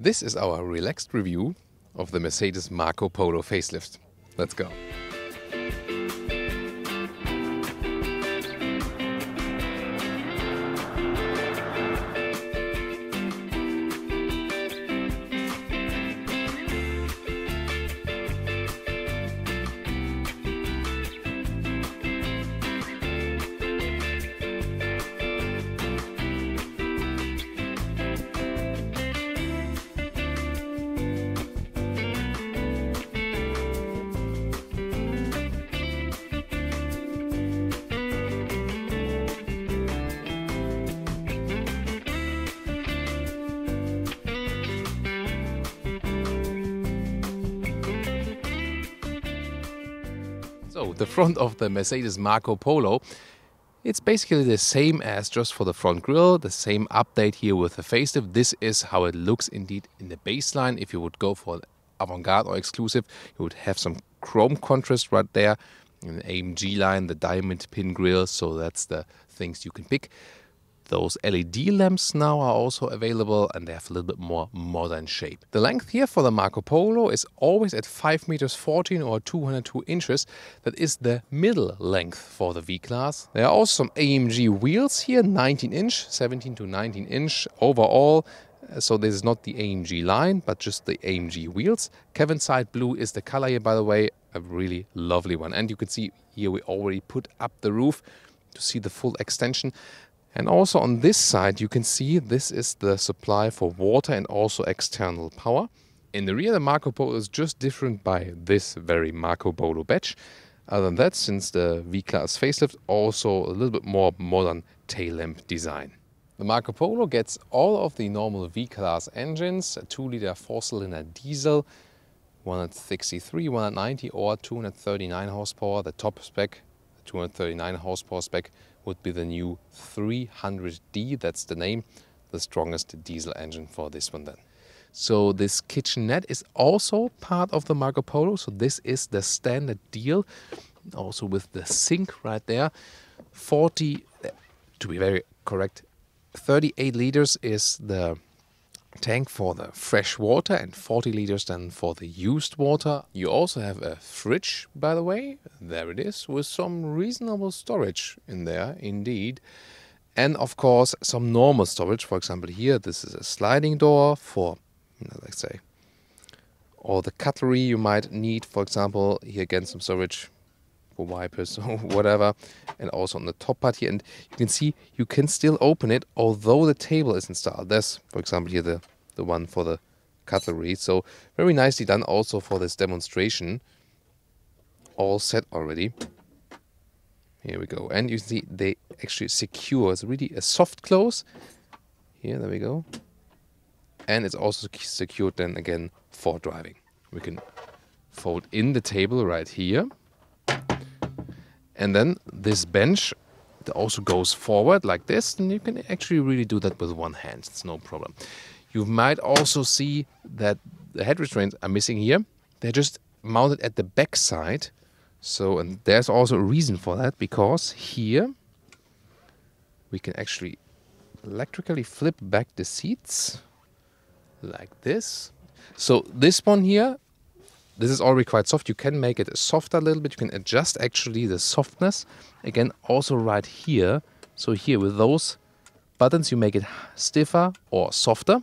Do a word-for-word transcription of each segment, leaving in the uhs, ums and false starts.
This is our relaxed review of the Mercedes Marco Polo facelift. Let's go. So the front of the Mercedes Marco Polo, it's basically the same as just for the front grille, the same update here with the facelift. This is how it looks indeed in the baseline. If you would go for an avant-garde or exclusive, you would have some chrome contrast right there. In the A M G line, the diamond pin grille, so that's the things you can pick. Those L E D lamps now are also available and they have a little bit more modern shape. The length here for the Marco Polo is always at five meters fourteen or two hundred two inches. That is the middle length for the V-Class. There are also some A M G wheels here, nineteen inch, seventeen to nineteen inch overall. So this is not the A M G line, but just the A M G wheels. Kevin's Side Blue is the color here, by the way, a really lovely one. And you can see here we already put up the roof to see the full extension. And also on this side, you can see this is the supply for water and also external power. In the rear, the Marco Polo is just different by this very Marco Polo badge. Other than that, since the V-Class facelift, also a little bit more modern tail lamp design. The Marco Polo gets all of the normal V-Class engines, a two liter four cylinder diesel, one hundred sixty-three, one hundred ninety or two hundred thirty-nine horsepower, the top spec. two hundred thirty-nine horsepower spec would be the new three hundred D, that's the name, the strongest diesel engine for this one then. So this kitchenette is also part of the Marco Polo, so this is the standard deal, also with the sink right there. forty, to be very correct, thirty-eight liters is the tank for the fresh water and forty liters then for the used water. You also have a fridge, by the way, there it is, with some reasonable storage in there indeed, and of course some normal storage. For example, here this is a sliding door for, let's say, all the cutlery you might need, for example. Here again some storage for wipers or whatever, and also on the top part here, and you can see you can still open it although the table is installed. There's, for example, here the the one for the cutlery, so very nicely done also for this demonstration. All set already, here we go, and you see they actually secure, it's really a soft close here, there we go, and it's also secured then again for driving. We can fold in the table right here. And then this bench that also goes forward like this, and you can actually really do that with one hand, it's no problem. You might also see that the head restraints are missing here. They're just mounted at the back side. So, and there's also a reason for that, because here we can actually electrically flip back the seats like this. So this one here, this is already quite soft. You can make it softer a little bit. You can adjust actually the softness. Again, also right here. So here with those buttons, you make it stiffer or softer.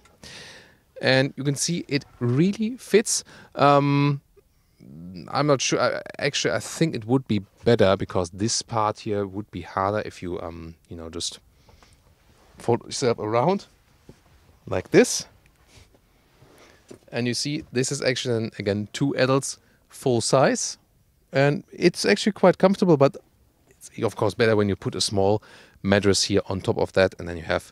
And you can see it really fits. Um, I'm not sure. I, actually, I think it would be better, because this part here would be harder if you, um, you know, just fold yourself around like this. And you see, this is actually, again, two adults, full size. And it's actually quite comfortable, but it's, of course, better when you put a small mattress here on top of that. And then you have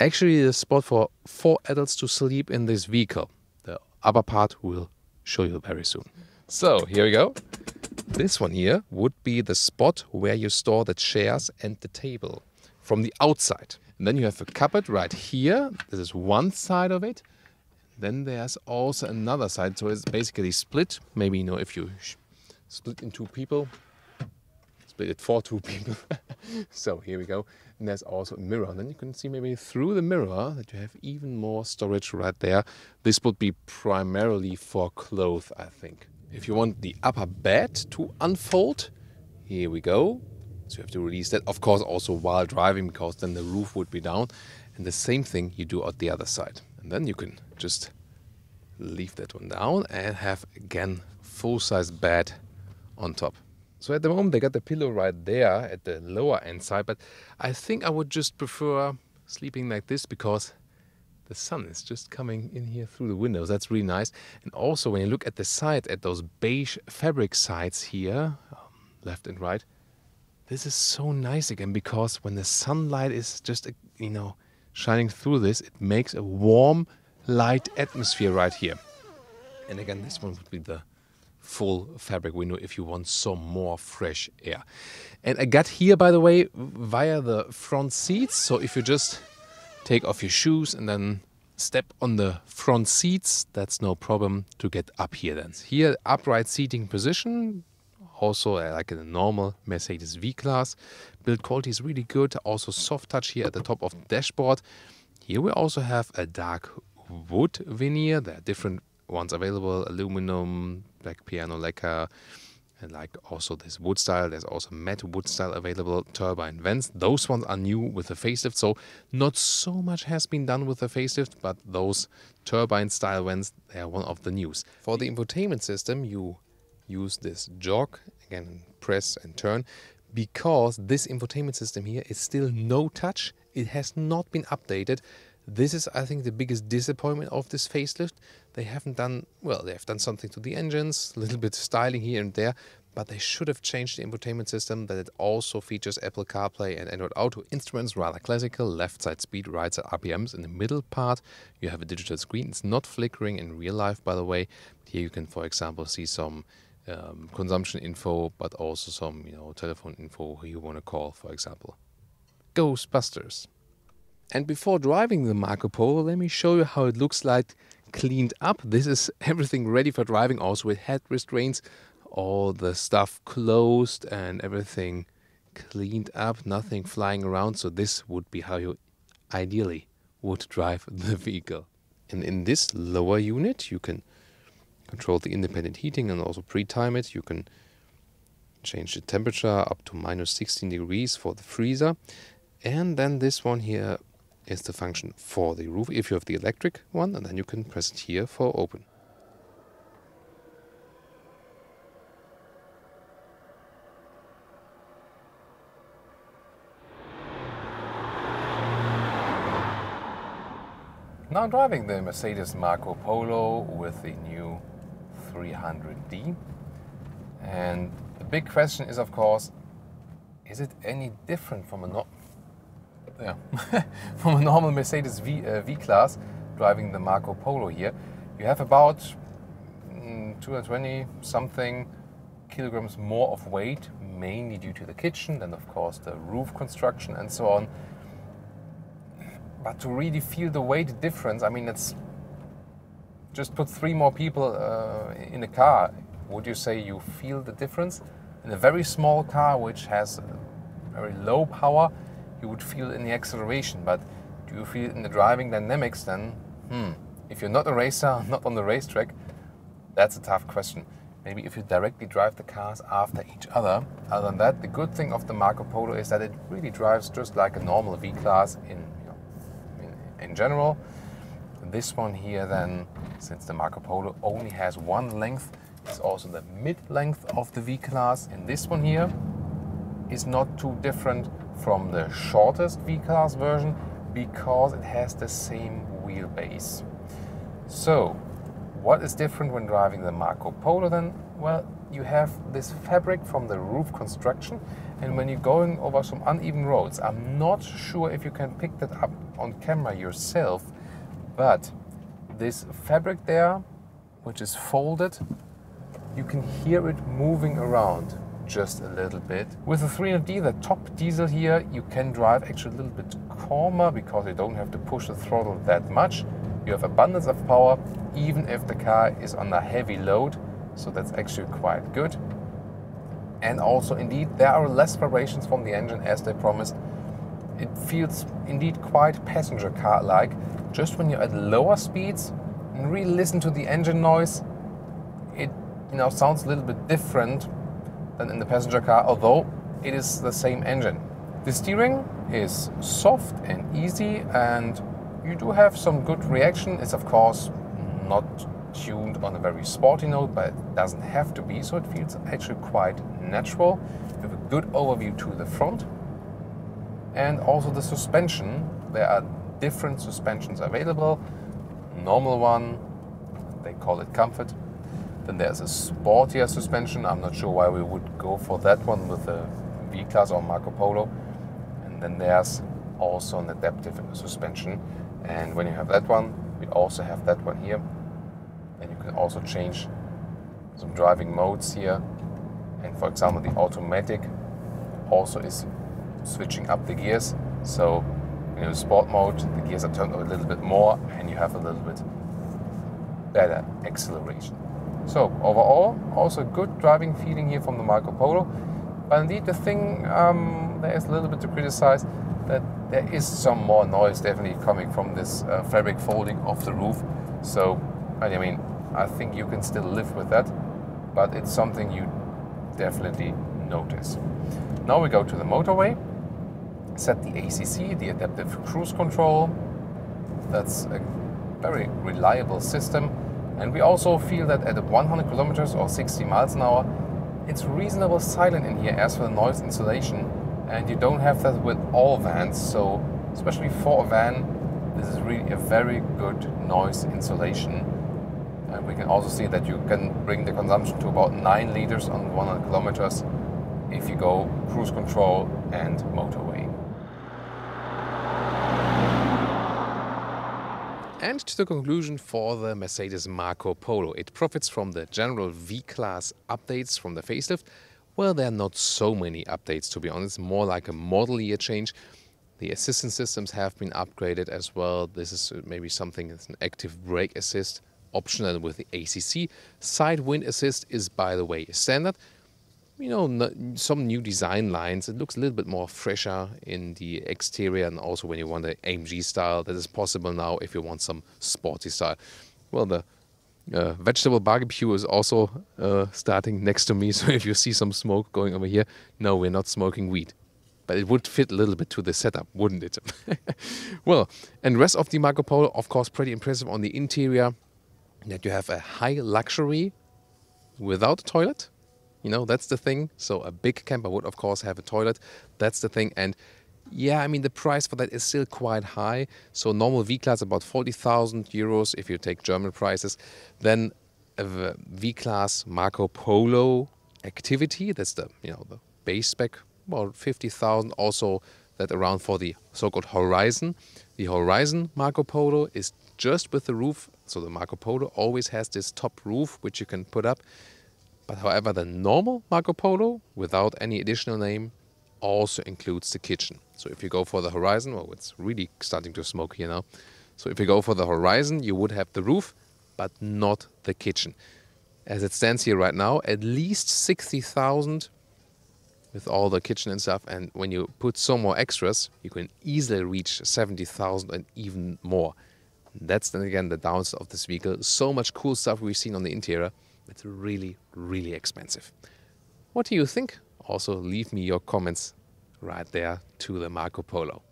actually a spot for four adults to sleep in this vehicle. The upper part we'll show you very soon. So, here we go. This one here would be the spot where you store the chairs and the table from the outside. And then you have a cupboard right here. This is one side of it. Then there's also another side, so it's basically split. Maybe, you know, if you split in two people, it's split it for two people. So here we go. And there's also a mirror. And then you can see maybe through the mirror that you have even more storage right there. This would be primarily for clothes, I think. If you want the upper bed to unfold, here we go. So you have to release that, of course, also while driving, because then the roof would be down. And the same thing you do at the other side. And then you can just leave that one down and have, again, full-size bed on top. So at the moment, they got the pillow right there at the lower end side, but I think I would just prefer sleeping like this because the sun is just coming in here through the windows. That's really nice. And also, when you look at the sides, at those beige fabric sides here, um, left and right, this is so nice again, because when the sunlight is just, you know, shining through this, it makes a warm, light atmosphere right here. And again, this one would be the full fabric window if you want some more fresh air. And I got here, by the way, via the front seats. So if you just take off your shoes and then step on the front seats, that's no problem to get up here then. Here, upright seating position, also like in a normal Mercedes V-Class. Build quality is really good. Also soft touch here at the top of the dashboard. Here we also have a dark wood veneer. There are different ones available, aluminum, black piano lacquer, and like also this wood style. There's also matte wood style available, turbine vents. Those ones are new with the facelift, so not so much has been done with the facelift, but those turbine style vents, they are one of the news. For the infotainment system, you use this jog, again press and turn, because this infotainment system here is still no touch. It has not been updated. This is, I think, the biggest disappointment of this facelift. They haven't done, well, they've done something to the engines, a little bit of styling here and there, but they should have changed the infotainment system, that it also features Apple CarPlay and Android Auto instruments, rather classical, left side speed, right side R P Ms. In the middle part, you have a digital screen. It's not flickering in real life, by the way. Here you can, for example, see some um, consumption info, but also some, you know, telephone info, who you want to call, for example. Ghostbusters. And before driving the Marco Polo, let me show you how it looks like cleaned up. This is everything ready for driving, also with head restraints, all the stuff closed and everything cleaned up, nothing flying around. So this would be how you ideally would drive the vehicle. And in this lower unit, you can control the independent heating and also pre-time it. You can change the temperature up to minus sixteen degrees for the freezer. And then this one here is the function for the roof, if you have the electric one, and then you can press it here for open. Now driving the Mercedes Marco Polo with the new three hundred D. And the big question is, of course, is it any different from a not Yeah, from a normal Mercedes V, uh, V-Class, driving the Marco Polo here? You have about mm, two hundred twenty something kilograms more of weight, mainly due to the kitchen, then of course the roof construction and so on. But to really feel the weight difference, I mean, it's just put three more people uh, in a car. Would you say you feel the difference? In a very small car, which has very low power, you would feel in the acceleration, but do you feel in the driving dynamics then? Hmm. If you're not a racer, not on the racetrack, that's a tough question. Maybe if you directly drive the cars after each other. Other than that, the good thing of the Marco Polo is that it really drives just like a normal V-Class in, you know, in, in general. This one here then, since the Marco Polo only has one length, it's also the mid-length of the V-Class. And this one here is not too different from the shortest V-Class version, because it has the same wheelbase. So what is different when driving the Marco Polo then? Well, you have this fabric from the roof construction, and when you're going over some uneven roads, I'm not sure if you can pick that up on camera yourself, but this fabric there, which is folded, you can hear it moving around just a little bit. With the three hundred D, the top diesel here, you can drive actually a little bit calmer, because you don't have to push the throttle that much. You have abundance of power, even if the car is on a heavy load, so that's actually quite good. And also, indeed, there are less vibrations from the engine as they promised. It feels indeed quite passenger car-like. Just when you're at lower speeds and really listen to the engine noise, it you know sounds a little bit different than in the passenger car, although it is the same engine. The steering is soft and easy, and you do have some good reaction. It's of course not tuned on a very sporty note, but it doesn't have to be, so it feels actually quite natural. You have a good overview to the front. And also the suspension. There are different suspensions available. Normal one, they call it comfort. Then there's a sportier suspension. I'm not sure why we would go for that one with the V-Class or Marco Polo. And then there's also an adaptive suspension. And when you have that one, we also have that one here. And you can also change some driving modes here. And for example, the automatic also is switching up the gears. So in the sport mode, the gears are turned up a little bit more and you have a little bit better acceleration. So overall, also good driving feeling here from the Marco Polo. But indeed, the thing um, there is a little bit to criticize, that there is some more noise definitely coming from this uh, fabric folding of the roof. So I mean, I think you can still live with that, but it's something you definitely notice. Now we go to the motorway, set the A C C, the adaptive cruise control. That's a very reliable system. And we also feel that at one hundred kilometers or sixty miles an hour, it's reasonably silent in here as for the noise insulation. And you don't have that with all vans, so especially for a van, this is really a very good noise insulation. And we can also see that you can bring the consumption to about nine liters on one hundred kilometers if you go cruise control and motorway. And to the conclusion for the Mercedes Marco Polo. It profits from the general V-Class updates from the facelift. Well, there are not so many updates, to be honest, more like a model year change. The assistance systems have been upgraded as well. This is maybe something that's an active brake assist, optional with the A C C. Side wind assist is, by the way, standard. You know, some new design lines. It looks a little bit more fresher in the exterior, and also when you want the A M G style, that is possible now if you want some sporty style. Well, the uh, vegetable barbecue is also uh, starting next to me, so if you see some smoke going over here, no, we're not smoking weed. But it would fit a little bit to the setup, wouldn't it? Well, and rest of the Marco Polo, of course, pretty impressive on the interior, that you have a high luxury without a toilet. You know, that's the thing. So a big camper would, of course, have a toilet. That's the thing. And yeah, I mean, the price for that is still quite high. So normal V-Class about forty thousand euros if you take German prices. Then a V-Class Marco Polo Activity, that's the, you know, the base spec, about fifty thousand. Also that around for the so-called Horizon. The Horizon Marco Polo is just with the roof. So the Marco Polo always has this top roof, which you can put up. But however, the normal Marco Polo, without any additional name, also includes the kitchen. So if you go for the Horizon, well, it's really starting to smoke here now. So if you go for the Horizon, you would have the roof, but not the kitchen. As it stands here right now, at least sixty thousand with all the kitchen and stuff. And when you put some more extras, you can easily reach seventy thousand and even more. That's then again the downside of this vehicle. So much cool stuff we've seen on the interior. It's really, really expensive. What do you think? Also, leave me your comments right there to the Marco Polo.